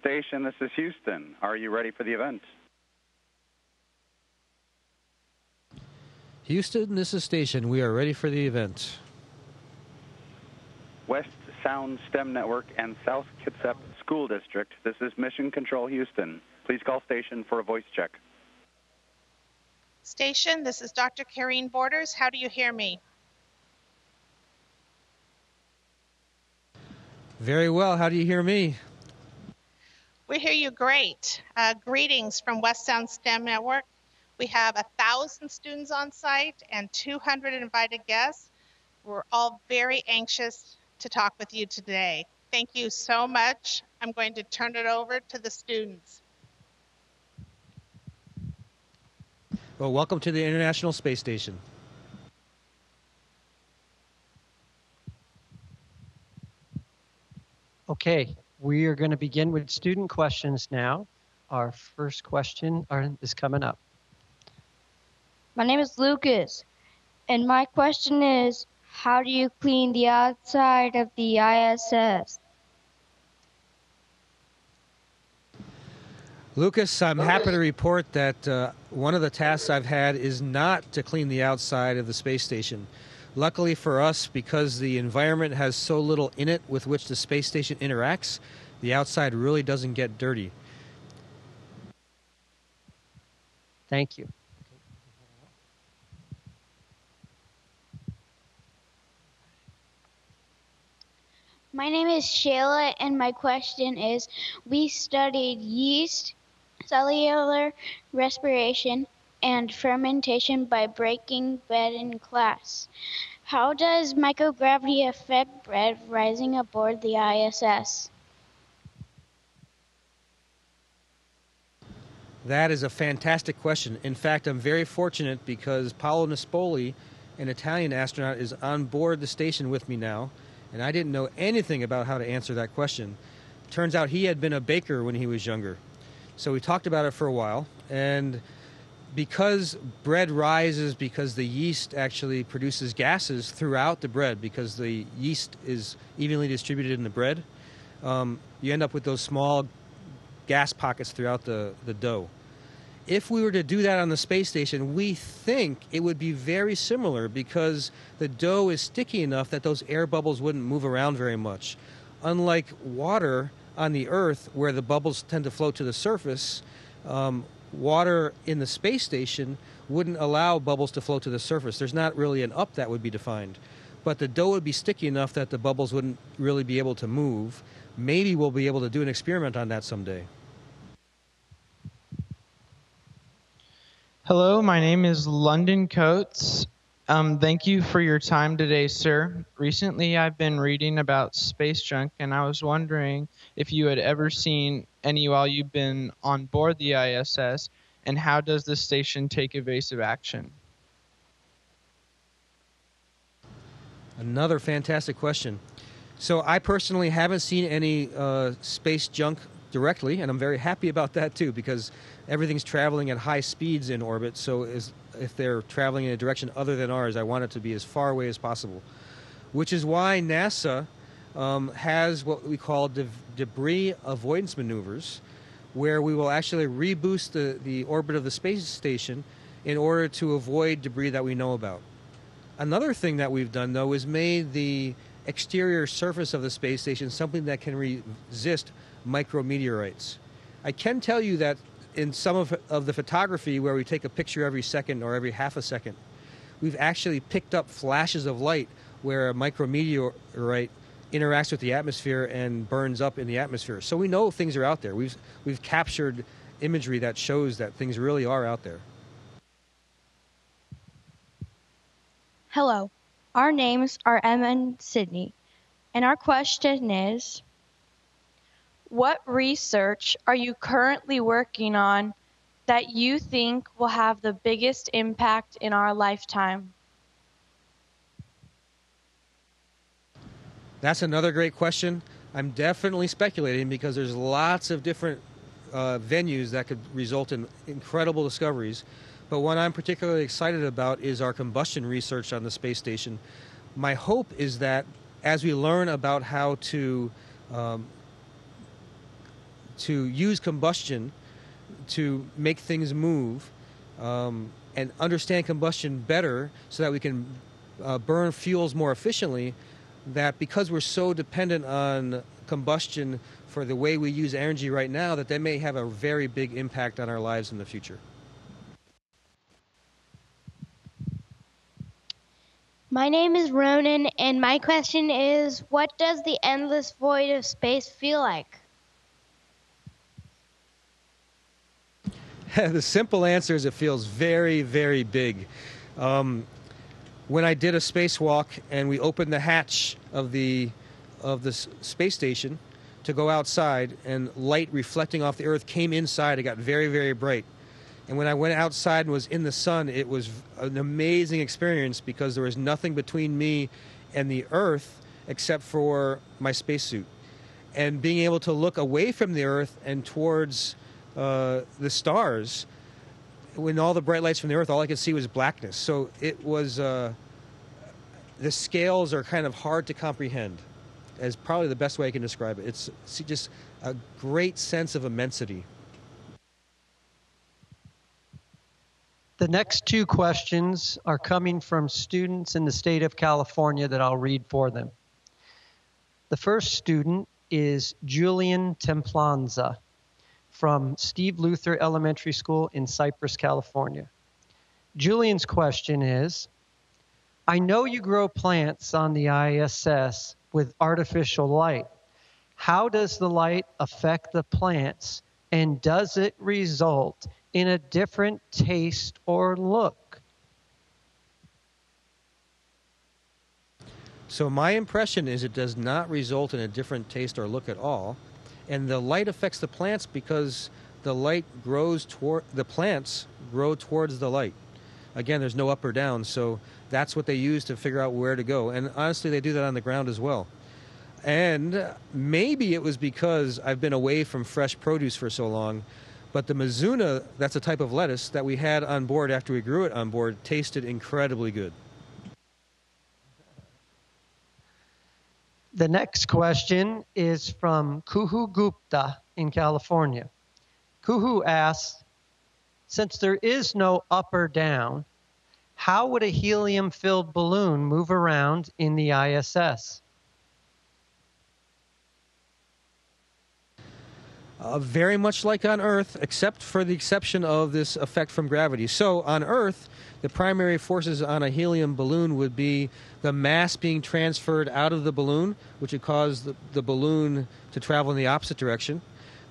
Station, this is Houston. Are you ready for the event? Houston, this is Station. We are ready for the event. West Sound STEM Network and South Kitsap School District. This is Mission Control Houston. Please call Station for a voice check. Station, this is Dr. Karine Borders. How do you hear me? Very well. How do you hear me? We hear you great. Greetings from West Sound STEM Network. We have 1,000 students on site and 200 invited guests. We're all very anxious to talk with you today. Thank you so much. I'm going to turn it over to the students. Well, welcome to the International Space Station. Okay, we are going to begin with student questions now. Our first question is coming up. My name is Lucas, and my question is, how do you clean the outside of the ISS? Lucas, I'm happy to report that one of the tasks I've had is not to clean the outside of the space station. Luckily for us, because the environment has so little in it with which the space station interacts, the outside really doesn't get dirty. Thank you. My name is Shayla, and my question is, we studied yeast, cellular respiration, and fermentation by breaking bread in class. How does microgravity affect bread rising aboard the ISS? That is a fantastic question. In fact, I'm very fortunate because Paolo Nespoli, an Italian astronaut, is on board the station with me now, and I didn't know anything about how to answer that question. Turns out he had been a baker when he was younger. So we talked about it for a while, and because bread rises because the yeast actually produces gases throughout the bread because the yeast is evenly distributed in the bread, you end up with those small gas pockets throughout the dough. If we were to do that on the space station, we think it would be very similar because the dough is sticky enough that those air bubbles wouldn't move around very much. Unlike water on the Earth, where the bubbles tend to float to the surface, water in the space station wouldn't allow bubbles to float to the surface. There's not really an up that would be defined. But the dough would be sticky enough that the bubbles wouldn't really be able to move. Maybe we'll be able to do an experiment on that someday. Hello, my name is London Coates. Thank you for your time today, sir. Recently, I've been reading about space junk, and I was wondering if you had ever seen any while you've been on board the ISS, and how does the station take evasive action? Another fantastic question. So I personally haven't seen any space junk directly, and I'm very happy about that too, because everything's traveling at high speeds in orbit, so if they're traveling in a direction other than ours, I want it to be as far away as possible, which is why NASA has what we call debris avoidance maneuvers, where we will actually reboost the orbit of the space station in order to avoid debris that we know about. Another thing that we've done, though, is made the exterior surface of the space station something that can resist micrometeorites. I can tell you that in some of the photography where we take a picture every second or every half a second, we've actually picked up flashes of light where a micrometeorite interacts with the atmosphere and burns up in the atmosphere. So we know things are out there. We've captured imagery that shows that things really are out there. Hello. Our names are Emma and Sydney, and our question is, what research are you currently working on that you think will have the biggest impact in our lifetime? That's another great question. I'm definitely speculating because there's lots of different venues that could result in incredible discoveries. But one I'm particularly excited about is our combustion research on the space station. My hope is that as we learn about how to to use combustion to make things move, and understand combustion better so that we can burn fuels more efficiently, that because we're so dependent on combustion for the way we use energy right now, that they may have a very big impact on our lives in the future. My name is Ronan, and my question is, what does the endless void of space feel like? The simple answer is it feels very, very big. When I did a spacewalk and we opened the hatch of the space station to go outside, and light reflecting off the Earth came inside, it got very, very bright. And when I went outside and was in the sun, it was an amazing experience because there was nothing between me and the Earth except for my spacesuit. And being able to look away from the Earth and towards the stars, when all the bright lights from the Earth, all I could see was blackness. So it was, the scales are kind of hard to comprehend, is probably the best way I can describe it. It's just a great sense of immensity. The next two questions are coming from students in the state of California that I'll read for them. The first student is Julian Templanza from Steve Luther Elementary School in Cypress, California. Julian's question is, I know you grow plants on the ISS with artificial light. How does the light affect the plants, and does it result in a different taste or look? So my impression is it does not result in a different taste or look at all. And the light affects the plants because the light grows toward, the plants grow towards the light. Again, there's no up or down, so that's what they use to figure out where to go. And honestly, they do that on the ground as well. And maybe it was because I've been away from fresh produce for so long, but the mizuna, that's a type of lettuce that we had on board after we grew it on board, tasted incredibly good. The next question is from Kuhu Gupta in California. Kuhu asks, since there is no up or down, how would a helium-filled balloon move around in the ISS? Very much like on Earth, except for the exception of this effect from gravity. So on Earth, the primary forces on a helium balloon would be the mass being transferred out of the balloon, which would cause the balloon to travel in the opposite direction.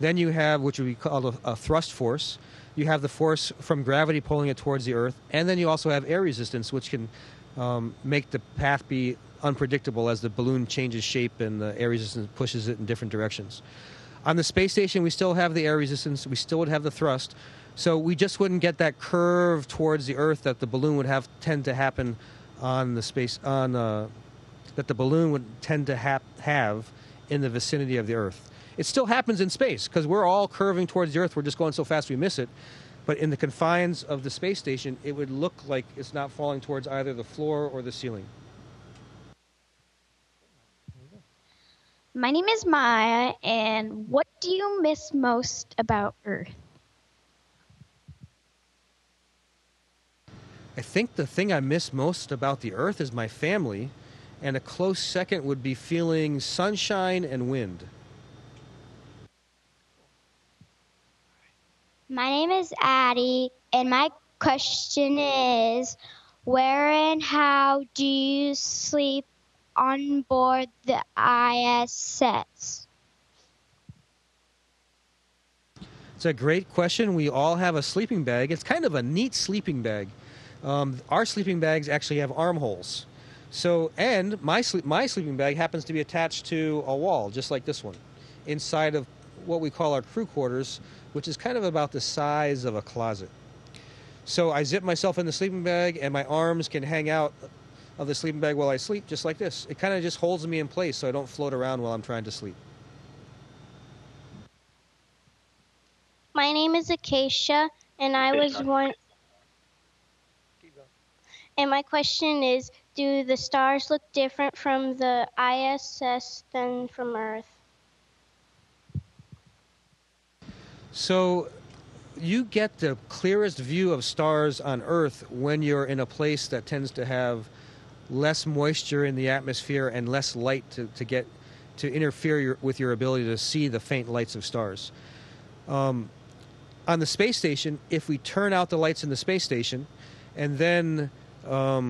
Then you have, which would be called a thrust force. You have the force from gravity pulling it towards the Earth. And then you also have air resistance, which can make the path be unpredictable as the balloon changes shape and the air resistance pushes it in different directions. On the space station, we still have the air resistance, we still would have the thrust, so we just wouldn't get that curve towards the Earth that the balloon would have tend to happen on the space, that the balloon would tend to have in the vicinity of the Earth. It still happens in space, because we're all curving towards the Earth, we're just going so fast we miss it, but in the confines of the space station, it would look like it's not falling towards either the floor or the ceiling. My name is Maya, and what do you miss most about Earth? I think the thing I miss most about the Earth is my family, and a close second would be feeling sunshine and wind. My name is Addie, and my question is, where and how do you sleep on board the ISS? It's a great question. We all have a sleeping bag. It's kind of a neat sleeping bag. Our sleeping bags actually have armholes. So, and my sleeping bag happens to be attached to a wall, just like this one, inside of what we call our crew quarters, which is kind of about the size of a closet. So I zip myself in the sleeping bag, and my arms can hang out of the sleeping bag while I sleep, just like this. It kind of just holds me in place so I don't float around while I'm trying to sleep. My name is Acacia, and I was one. And my question is, do the stars look different from the ISS than from Earth? So you get the clearest view of stars on Earth when you're in a place that tends to have less moisture in the atmosphere and less light to interfere with your ability to see the faint lights of stars. On the space station, if we turn out the lights in the space station, and then, of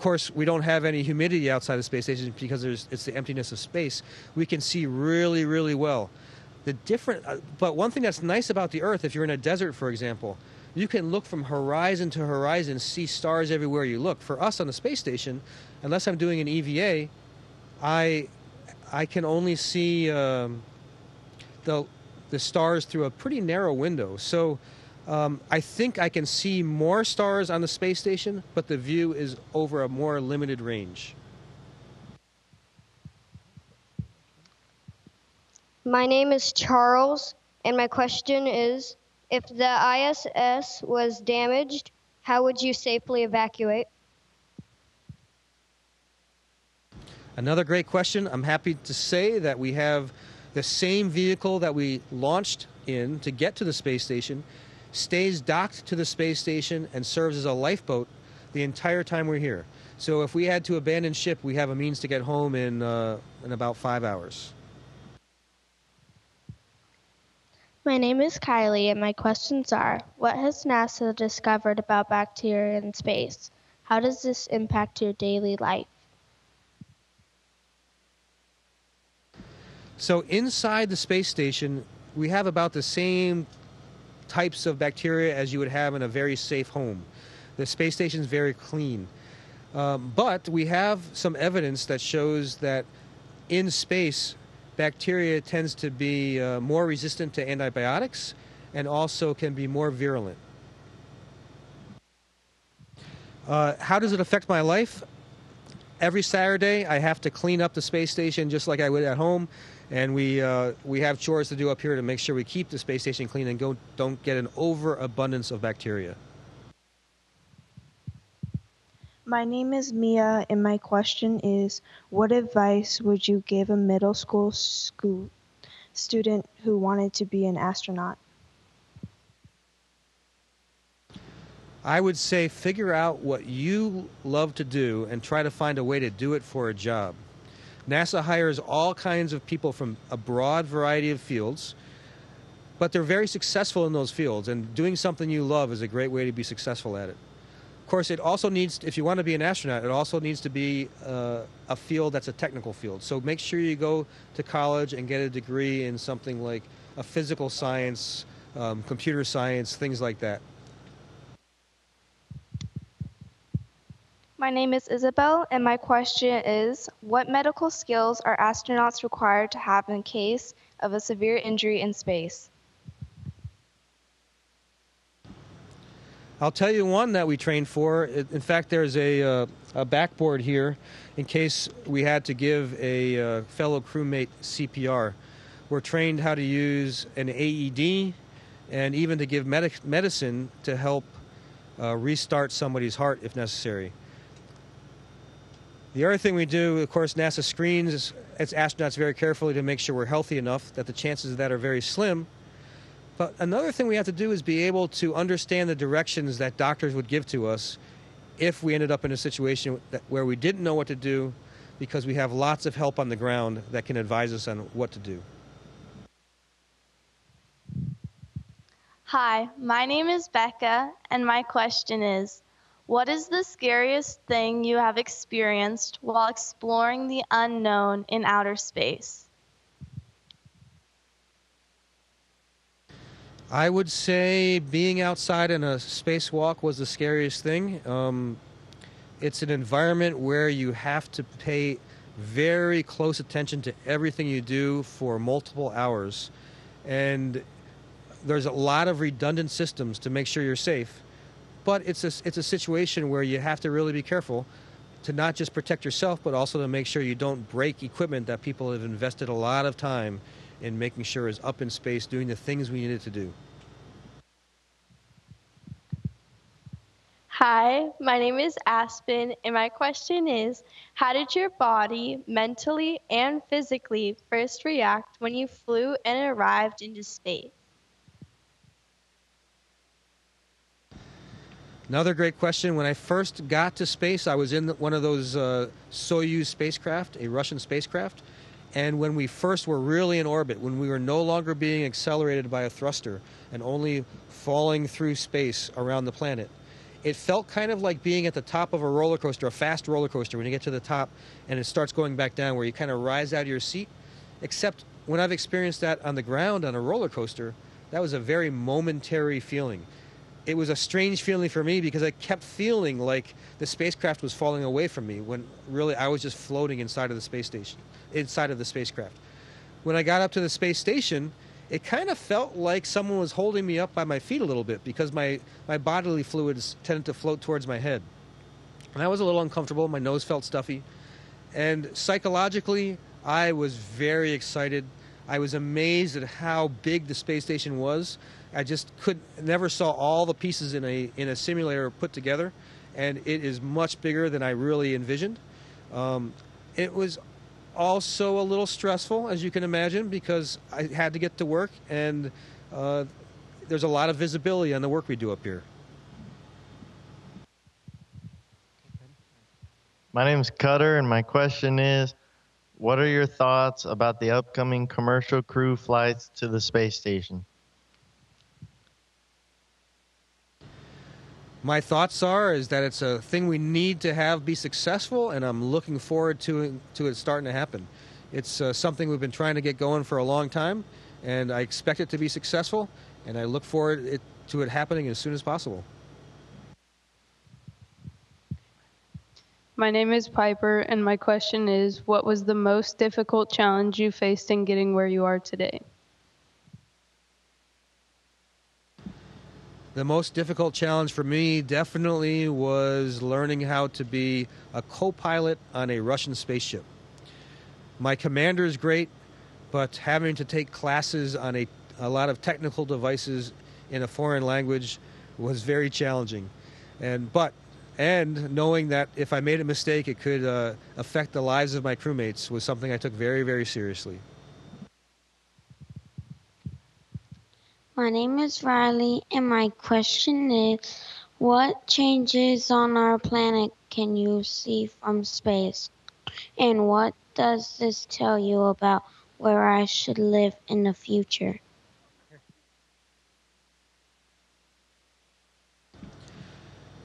course, we don't have any humidity outside the space station because it's the emptiness of space, we can see really, really well. But one thing that's nice about the Earth, if you're in a desert, for example, you can look from horizon to horizon, see stars everywhere you look. For us on the space station, unless I'm doing an EVA, I can only see the stars through a pretty narrow window. So I think I can see more stars on the space station, but the view is over a more limited range. My name is Charles, and my question is, if the ISS was damaged, how would you safely evacuate? Another great question. I'm happy to say that we have the same vehicle that we launched in to get to the space station stays docked to the space station and serves as a lifeboat the entire time we're here. So if we had to abandon ship, we have a means to get home in about 5 hours. My name is Kylie, and my questions are, what has NASA discovered about bacteria in space? How does this impact your daily life? So inside the space station, we have about the same types of bacteria as you would have in a very safe home. The space station is very clean. But we have some evidence that shows that in space, bacteria tends to be more resistant to antibiotics and also can be more virulent. How does it affect my life? Every Saturday, I have to clean up the space station just like I would at home. And we have chores to do up here to make sure we keep the space station clean and don't get an overabundance of bacteria. My name is Mia, and my question is, what advice would you give a middle school student who wanted to be an astronaut? I would say figure out what you love to do and try to find a way to do it for a job. NASA hires all kinds of people from a broad variety of fields, but they're very successful in those fields, and doing something you love is a great way to be successful at it. Of course, it also needs, if you want to be an astronaut, it also needs to be a field that's a technical field. So make sure you go to college and get a degree in something like a physical science, computer science, things like that. My name is Isabel, and my question is, what medical skills are astronauts required to have in case of a severe injury in space? I'll tell you one that we train for. In fact, there's a backboard here in case we had to give a fellow crewmate CPR. We're trained how to use an AED and even to give medicine to help restart somebody's heart if necessary. The other thing we do, of course, NASA screens its astronauts very carefully to make sure we're healthy enough that the chances of that are very slim. But another thing we have to do is be able to understand the directions that doctors would give to us if we ended up in a situation where we didn't know what to do, because we have lots of help on the ground that can advise us on what to do. Hi, my name is Becca, and my question is, what is the scariest thing you have experienced while exploring the unknown in outer space? I would say being outside in a spacewalk was the scariest thing. It's an environment where you have to pay very close attention to everything you do for multiple hours. And there's a lot of redundant systems to make sure you're safe. But it's a situation where you have to really be careful to not just protect yourself, but also to make sure you don't break equipment that people have invested a lot of time in making sure is up in space doing the things we need it to do. Hi, my name is Aspen, and my question is, how did your body mentally and physically first react when you flew and arrived into space? Another great question. When I first got to space, I was in one of those Soyuz spacecraft, a Russian spacecraft. And when we first were really in orbit, when we were no longer being accelerated by a thruster and only falling through space around the planet, it felt kind of like being at the top of a roller coaster, a fast roller coaster, when you get to the top and it starts going back down, where you kind of rise out of your seat. Except when I've experienced that on the ground on a roller coaster, that was a very momentary feeling. It was a strange feeling for me because I kept feeling like the spacecraft was falling away from me when really I was just floating inside of the space station, inside of the spacecraft. When I got up to the space station, it kind of felt like someone was holding me up by my feet a little bit because my bodily fluids tended to float towards my head. And I was a little uncomfortable, my nose felt stuffy. And psychologically, I was very excited. I was amazed at how big the space station was. I just never saw all the pieces in a simulator put together, and it is much bigger than I really envisioned. It was also a little stressful, as you can imagine, because I had to get to work, and there's a lot of visibility on the work we do up here. My name is Cutter, and my question is, what are your thoughts about the upcoming commercial crew flights to the space station? My thoughts is that it's a thing we need to have be successful, and I'm looking forward to it starting to happen. It's something we've been trying to get going for a long time, and I expect it to be successful, and I look forward to it happening as soon as possible. My name is Piper, and my question is, what was the most difficult challenge you faced in getting where you are today? The most difficult challenge for me definitely was learning how to be a co-pilot on a Russian spaceship. My commander is great, but having to take classes on a lot of technical devices in a foreign language was very challenging. And knowing that if I made a mistake, it could affect the lives of my crewmates was something I took very, very seriously. My name is Riley, and my question is, what changes on our planet can you see from space? And what does this tell you about where I should live in the future?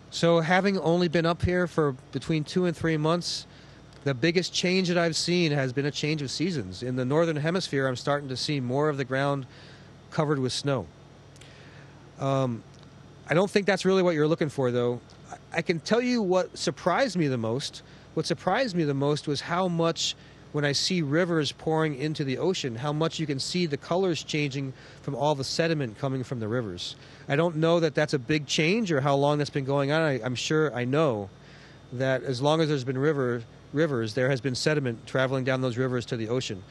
So having only been up here for between 2 and 3 months, the biggest change that I've seen has been a change of seasons. In the northern hemisphere, I'm starting to see more of the ground covered with snow. I don't think that's really what you're looking for, though. I can tell you what surprised me the most. What surprised me the most was how much, when I see rivers pouring into the ocean, how much you can see the colors changing from all the sediment coming from the rivers. I don't know that that's a big change or how long that's been going on. I'm sure I know that as long as there's been rivers, there has been sediment traveling down those rivers to the ocean.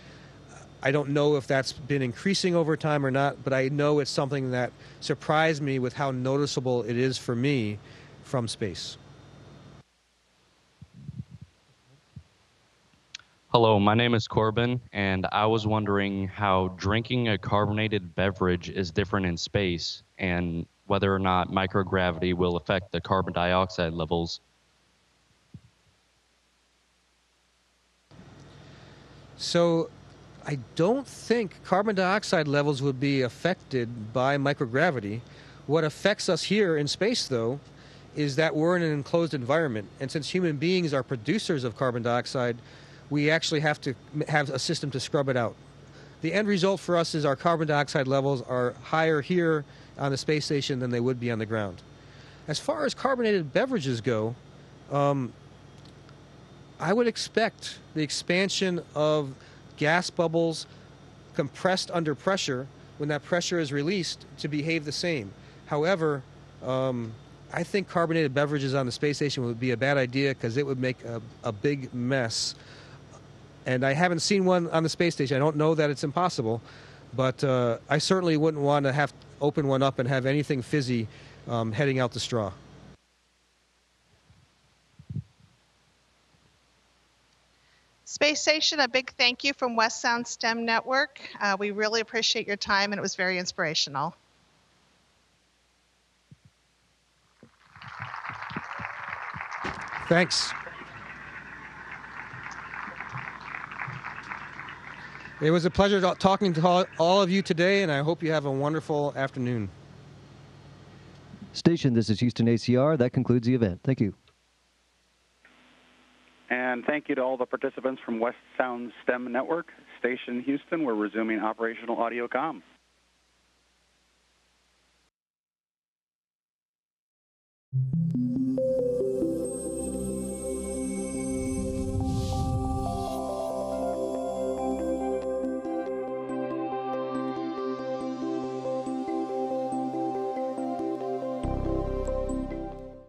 I don't know if that's been increasing over time or not, but I know it's something that surprised me with how noticeable it is for me from space. Hello, my name is Corbin, and I was wondering how drinking a carbonated beverage is different in space and whether or not microgravity will affect the carbon dioxide levels. So, I don't think carbon dioxide levels would be affected by microgravity. What affects us here in space, though, is that we're in an enclosed environment. And since human beings are producers of carbon dioxide, we actually have to have a system to scrub it out. The end result for us is our carbon dioxide levels are higher here on the space station than they would be on the ground. As far as carbonated beverages go, I would expect the expansion of gas bubbles compressed under pressure, when that pressure is released, to behave the same. However, I think carbonated beverages on the space station would be a bad idea because it would make a big mess. And I haven't seen one on the space station. I don't know that it's impossible, but I certainly wouldn't want to have open one up and have anything fizzy heading out the straw. Space Station, a big thank you from West Sound STEM Network. We really appreciate your time, and it was very inspirational. Thanks. It was a pleasure talking to all of you today, and I hope you have a wonderful afternoon. Station, this is Houston ACR. That concludes the event. Thank you. And thank you to all the participants from West Sound STEM Network. Station Houston, we're resuming operational audio comm.